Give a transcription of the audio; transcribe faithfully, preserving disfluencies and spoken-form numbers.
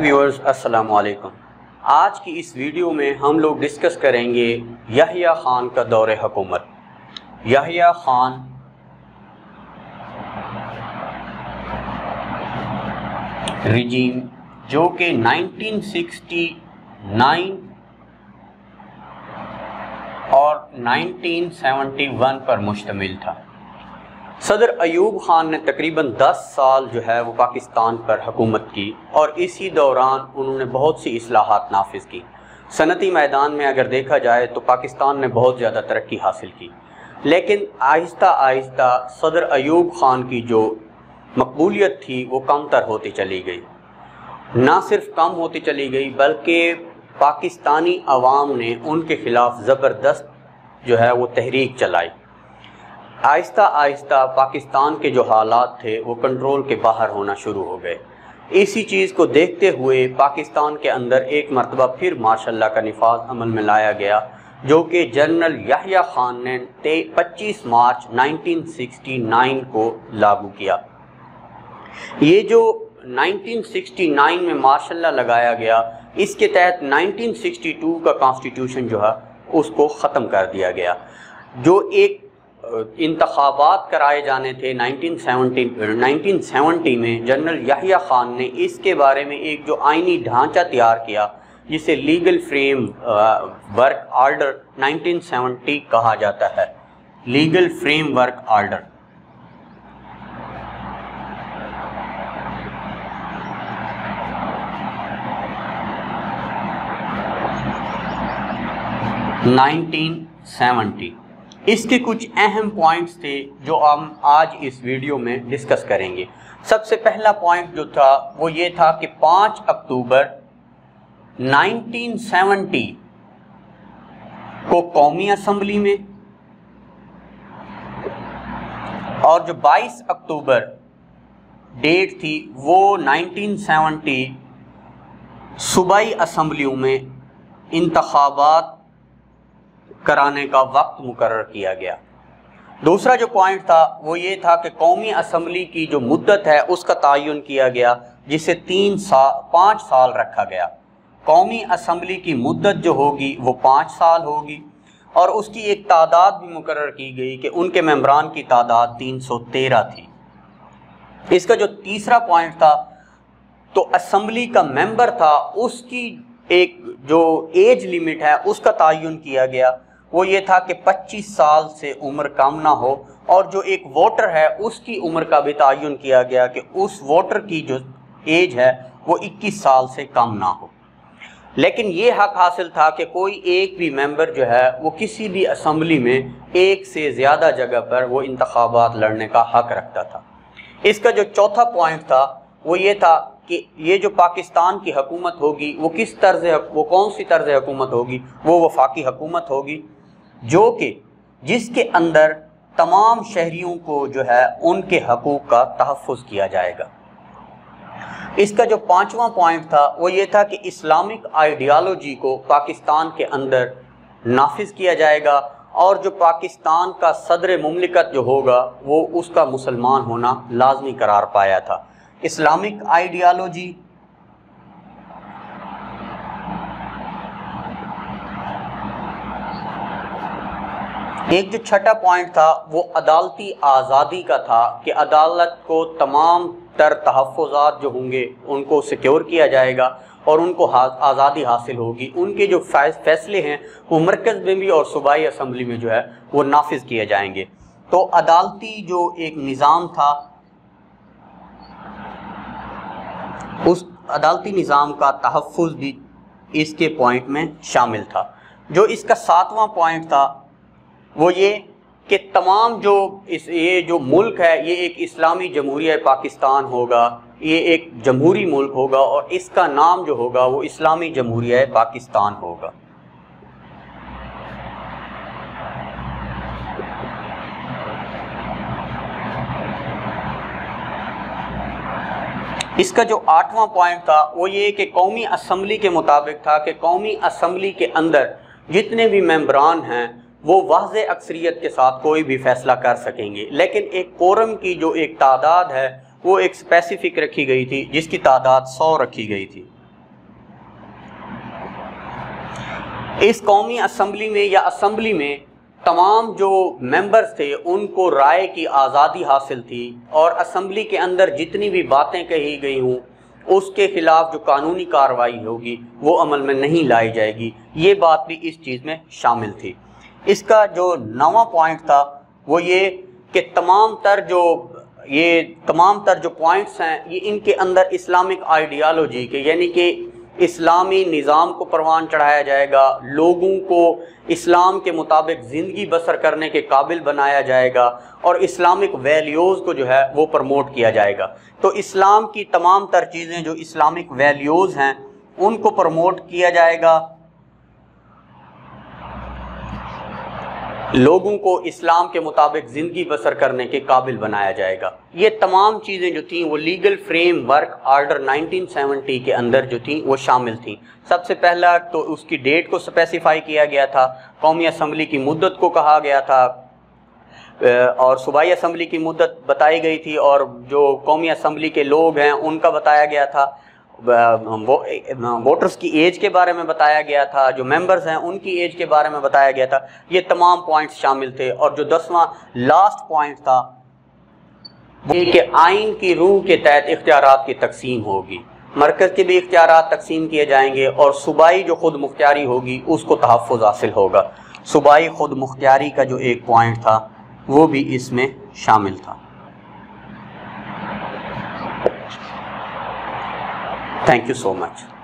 Viewers अस्सलाम वालेकुम। आज की इस वीडियो में हम लोग डिस्कस करेंगे याह्या खान का दौर हुकूमत। याह्या खान रिजीम जो कि नाइनटीन सिक्सटी नाइन और नाइनटीन सेवेंटी वन पर मुश्तमिल था। सदर अयूब खान ने तकरीबन दस साल जो है वो पाकिस्तान पर हुकूमत की और इसी दौरान उन्होंने बहुत सी इस्लाहात नाफिज़ की। सनती मैदान में अगर देखा जाए तो पाकिस्तान ने बहुत ज़्यादा तरक्की हासिल की, लेकिन आहिस्ता आहिस्ता सदर अयूब खान की जो मकबूलियत थी वो कमतर होती चली गई। ना सिर्फ कम होती चली गई बल्कि पाकिस्तानी अवाम ने उनके ख़िलाफ़ ज़बरदस्त जो है वो तहरीक चलाई। आहिस्ता आहिस्ता पाकिस्तान के जो हालात थे वो कंट्रोल के बाहर होना शुरू हो गए। इसी चीज़ को देखते हुए पाकिस्तान के अंदर एक मरतबा फिर मार्शल लॉ का निफाज अमल में लाया गया जो कि जनरल याह्या खान ने पच्चीस मार्च नाइनटीन सिक्सटी नाइन को लागू किया। ये जो नाइनटीन सिक्सटी नाइन में मार्शल लॉ लगाया गया इसके तहत नाइनटीन सिक्सटी टू का कॉन्स्टिट्यूशन जो है उसको ख़त्म कर दिया गया। जो एक इंतखाबात कराए जाने थे नाइनटीन सेवेंटी में, जनरल याह्या खान ने इसके बारे में एक जो आइनी ढांचा तैयार किया जिसे legal frame work order nineteen seventy कहा जाता है। Legal frame work order nineteen seventy, इसके कुछ अहम पॉइंट्स थे जो हम आज इस वीडियो में डिस्कस करेंगे। सबसे पहला पॉइंट जो था वो ये था कि पाँच अक्टूबर नाइनटीन सेवेंटी को कौमी असम्बली में और जो बाईस अक्टूबर डेट थी वो नाइनटीन सेवेंटी सूबाई असम्बलियों में इंतखाबात कराने का वक्त मुकर्रर किया गया। दूसरा जो पॉइंट था वो ये था कि कौमी असम्बली की जो मुद्दत है उसका तयन किया गया जिसे तीन साल पाँच साल रखा गया। कौमी असम्बली की मुद्दत जो होगी वो पाँच साल होगी और उसकी एक तादाद भी मुकर्रर की गई कि उनके मेम्बरान की तादाद तीन सौ तेरह थी। इसका जो तीसरा पॉइंट था तो असम्बली का मेम्बर था उसकी एक जो एज लिमिट है उसका तयन किया गया, वो ये था कि पच्चीस साल से उम्र कम ना हो। और जो एक वोटर है उसकी उम्र का भी तयन किया गया कि उस वोटर की जो एज है वो इक्कीस साल से कम ना हो। लेकिन ये हक हासिल था कि कोई एक भी मेंबर जो है वो किसी भी असम्बली में एक से ज़्यादा जगह पर वो इंतखाबात लड़ने का हक रखता था। इसका जो चौथा पॉइंट था वो ये था कि ये जो पाकिस्तान की हुकूमत होगी वो किस तर्ज वो कौन सी तर्ज हुकूमत होगी, वो वफाकी हुकूमत होगी जो कि जिसके अंदर तमाम शहरियों को जो है उनके हकूक़ का तहफ़्फ़ुज़ किया जाएगा। इसका जो पाँचवा पॉइंट था वो ये था कि इस्लामिक आइडियालॉजी को पाकिस्तान के अंदर नाफिज किया जाएगा और जो पाकिस्तान का सदर मुमलिकत जो होगा वो उसका मुसलमान होना लाजमी करार पाया था। इस्लामिक आइडियालॉजी एक जो छठा पॉइंट था वो अदालती आज़ादी का था कि अदालत को तमाम तर तहफ़्फ़ुज़ात जो होंगे उनको सिक्योर किया जाएगा और उनको आज़ादी हासिल होगी। उनके जो फैसले हैं वो मरकज़ में भी और सूबाई असम्बली में जो है वो नाफिज किए जाएंगे। तो अदालती जो एक निज़ाम था उस अदालती निज़ाम का तहफ़्फ़ुज़ भी इसके पॉइंट में शामिल था। जो इसका सातवां पॉइंट था वो ये कि तमाम जो इस ये जो मुल्क है ये एक इस्लामी जमहूरिया पाकिस्तान होगा, ये एक जमहूरी मुल्क होगा और इसका नाम जो होगा वो इस्लामी जमहूरिया पाकिस्तान होगा। इसका जो आठवां पॉइंट था वो ये कि कौमी असम्बली के मुताबिक था कि कौमी असम्बली के अंदर जितने भी मेम्बरान हैं वो वाज़ेह अक्सरियत के साथ कोई भी फैसला कर सकेंगे, लेकिन एक कोरम की जो एक तादाद है वो एक स्पेसिफिक रखी गई थी जिसकी तादाद सौ रखी गई थी। इस कौमी असम्बली में या असम्बली में तमाम जो मेंबर्स थे उनको राय की आज़ादी हासिल थी और असम्बली के अंदर जितनी भी बातें कही गई हों उसके खिलाफ जो कानूनी कार्रवाई होगी वो अमल में नहीं लाई जाएगी। ये बात भी इस चीज़ में शामिल थी। इसका जो नवा पॉइंट था वो ये कि तमाम तर जो ये तमाम तर जो पॉइंट्स हैं ये इनके अंदर इस्लामिक आइडियालॉजी के यानी कि इस्लामी निज़ाम को परवान चढ़ाया जाएगा, लोगों को इस्लाम के मुताबिक ज़िंदगी बसर करने के काबिल बनाया जाएगा और इस्लामिक वैल्यूज़ को जो है वो प्रमोट किया जाएगा। तो इस्लाम की तमाम तर चीज़ें जो इस्लामिक वैल्यूज़ हैं उनको प्रमोट किया जाएगा, लोगों को इस्लाम के मुताबिक ज़िंदगी बसर करने के काबिल बनाया जाएगा। ये तमाम चीज़ें जो थीं वो legal framework order nineteen seventy के अंदर जो थीं वो शामिल थीं। सबसे पहला तो उसकी डेट को स्पेसिफाई किया गया था, कौमी असम्बली की मुद्दत को कहा गया था और सूबाई असम्बली की मुद्दत बताई गई थी और जो कौमी असम्बली के लोग हैं उनका बताया गया था, वो वोटर्स की एज के बारे में बताया गया था, जो मेंबर्स हैं उनकी एज के बारे में बताया गया था। ये तमाम पॉइंट्स शामिल थे और जो दसवां लास्ट पॉइंट था ये कि आइन की रूह के तहत इख्तियारात की तकसीम होगी, मरकज़ के भी इख्तियारात तकसीम किए जाएंगे और सूबाई जो खुद मुख्तियारी होगी उसको तहफ़्फ़ुज़ हासिल होगा। सूबाई खुद मुख्तियारी का जो एक पॉइंट था वो भी इसमें शामिल था। Thank you so much.